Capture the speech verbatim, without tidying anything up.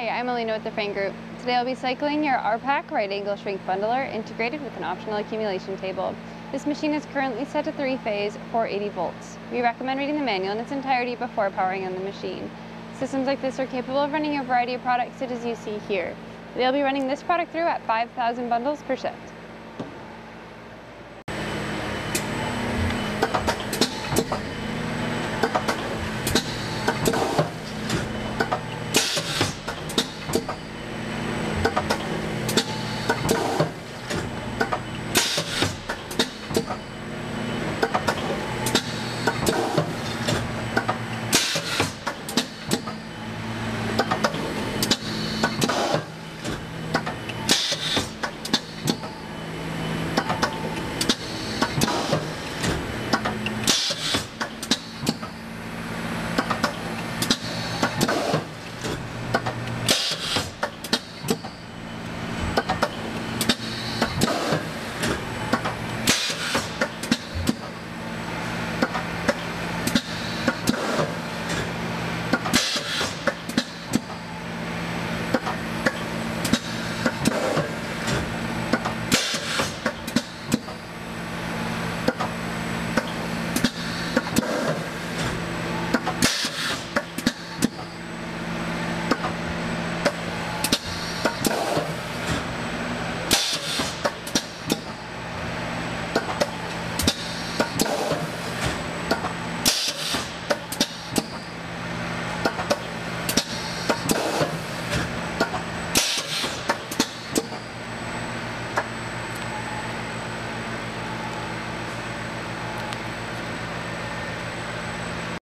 Hi, I'm Alina with the Frain Group. Today I'll be cycling your R PAC right angle shrink bundler integrated with an optional accumulation table. This machine is currently set to three phase, four eighty volts. We recommend reading the manual in its entirety before powering on the machine. Systems like this are capable of running a variety of products such as you see here. They'll be running this product through at five thousand bundles per shift.